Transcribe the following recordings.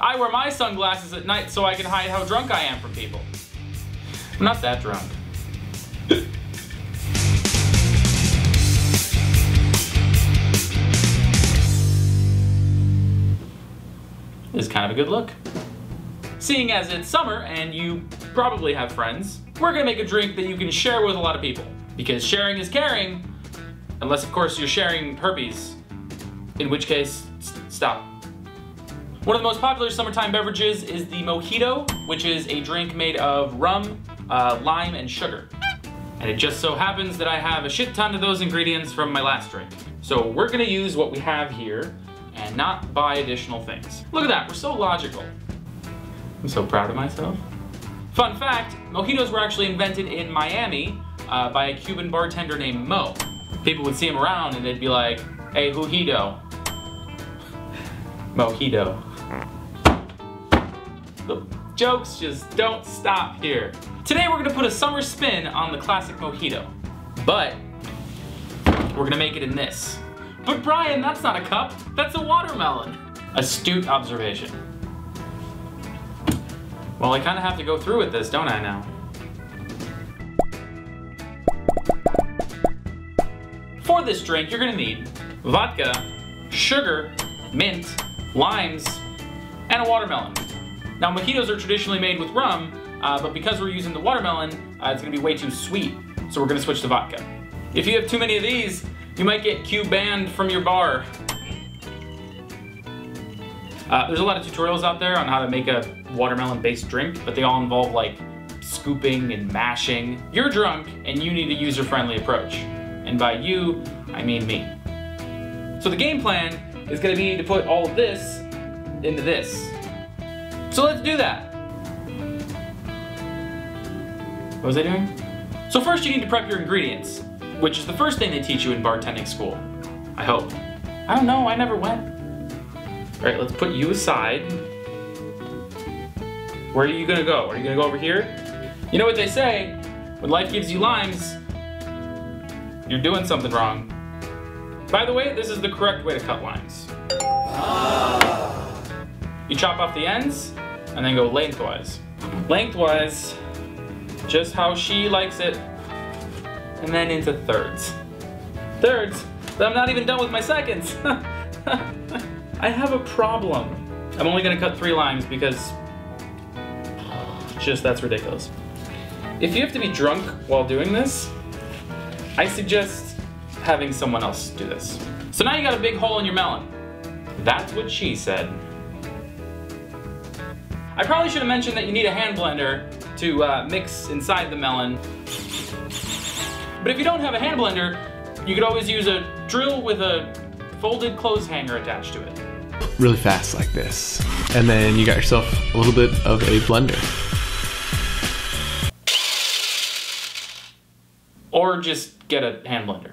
I wear my sunglasses at night so I can hide how drunk I am from people. I'm not that drunk. This is kind of a good look. Seeing as it's summer and you probably have friends, we're gonna make a drink that you can share with a lot of people. Because sharing is caring, unless of course you're sharing herpes, in which case, stop. One of the most popular summertime beverages is the mojito, which is a drink made of rum, lime, and sugar. And it just so happens that I have a shit ton of those ingredients from my last drink. So we're gonna use what we have here and not buy additional things. Look at that, we're so logical. I'm so proud of myself. Fun fact, mojitos were actually invented in Miami by a Cuban bartender named Mo. People would see him around and they'd be like, hey, hujido. Mojito. The jokes just don't stop here. Today we're gonna put a summer spin on the classic mojito, but we're gonna make it in this. But Brian, that's not a cup, that's a watermelon. Astute observation. Well, I kind of have to go through with this, don't I now? For this drink, you're gonna need vodka, sugar, mint, limes, and a watermelon. Now, mojitos are traditionally made with rum, but because we're using the watermelon, it's gonna be way too sweet, so we're gonna switch to vodka. If you have too many of these, you might get Q-banned from your bar. There's a lot of tutorials out there on how to make a watermelon-based drink, but they all involve like scooping and mashing. You're drunk and you need a user-friendly approach. And by you, I mean me. So the game plan is gonna be to put all this into this. So let's do that. What was I doing? So first you need to prep your ingredients, which is the first thing they teach you in bartending school. I hope. I don't know, I never went. All right, let's put you aside. Where are you gonna go? Are you gonna go over here? You know what they say, when life gives you limes, you're doing something wrong. By the way, this is the correct way to cut limes. You chop off the ends and then go lengthwise. Lengthwise, just how she likes it, and then into thirds. Thirds? I'm not even done with my seconds. I have a problem. I'm only gonna cut 3 limes because just that's ridiculous. If you have to be drunk while doing this, I suggest having someone else do this. So now you got a big hole in your melon. That's what she said. I probably should have mentioned that you need a hand blender to mix inside the melon. But if you don't have a hand blender, you could always use a drill with a folded clothes hanger attached to it. Really fast like this. And then you got yourself a little bit of a blender. Or just get a hand blender.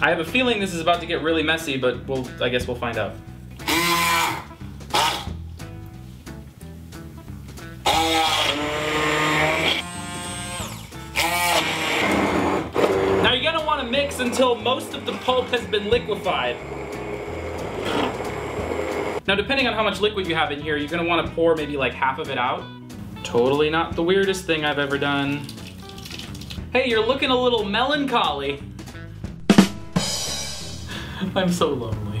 I have a feeling this is about to get really messy, but I guess we'll find out. Now you're gonna wanna mix until most of the pulp has been liquefied. Now, depending on how much liquid you have in here, you're gonna wanna pour maybe like half of it out. Totally not the weirdest thing I've ever done. Hey, you're looking a little melancholy. I'm so lonely.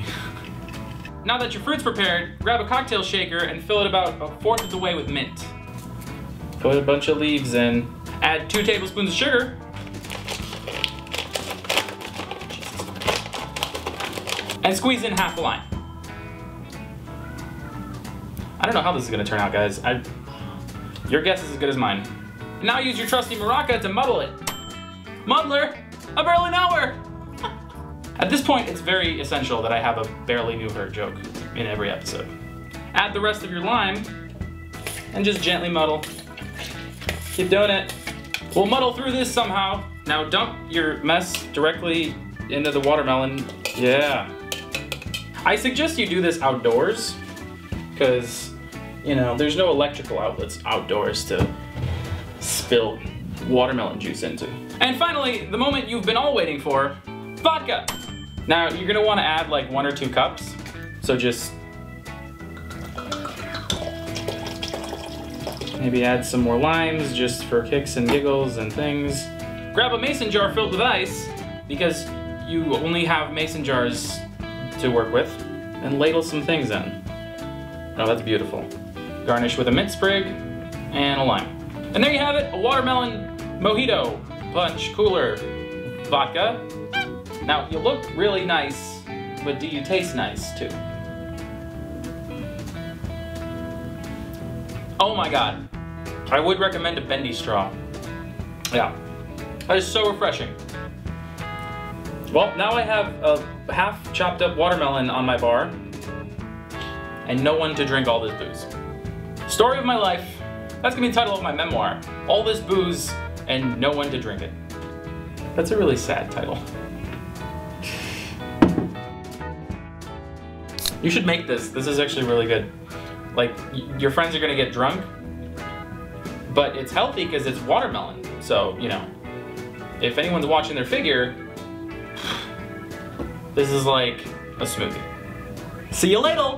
Now that your fruit's prepared, grab a cocktail shaker and fill it about a fourth of the way with mint. Put a bunch of leaves in. Add 2 tablespoons of sugar. And squeeze in half a lime. I don't know how this is gonna turn out, guys. Your guess is as good as mine. Now use your trusty maraca to muddle it. Muddler, a barely knower. At this point, it's very essential that I have a barely knew her joke in every episode. Add the rest of your lime and just gently muddle. Keep doing it. We'll muddle through this somehow. Now dump your mess directly into the watermelon. Yeah. I suggest you do this outdoors, because, you know, there's no electrical outlets outdoors to spill watermelon juice into. And finally, the moment you've been all waiting for, vodka. Now, you're gonna wanna add like 1 or 2 cups. So just Maybe add some more limes just for kicks and giggles and things. Grab a mason jar filled with ice, because you only have mason jars to work with, and ladle some things in. Oh, that's beautiful. Garnish with a mint sprig and a lime. And there you have it, a watermelon mojito punch cooler vodka. Now, you look really nice, but do you taste nice too? Oh my God, I would recommend a bendy straw. Yeah, that is so refreshing. Well, now I have a half chopped up watermelon on my bar and no one to drink all this booze. Story of my life, that's gonna be the title of my memoir. All this booze and no one to drink it. That's a really sad title. You should make this. This is actually really good. Like, your friends are gonna get drunk, but it's healthy because it's watermelon. So, you know, if anyone's watching their figure, this is like a smoothie. See you later.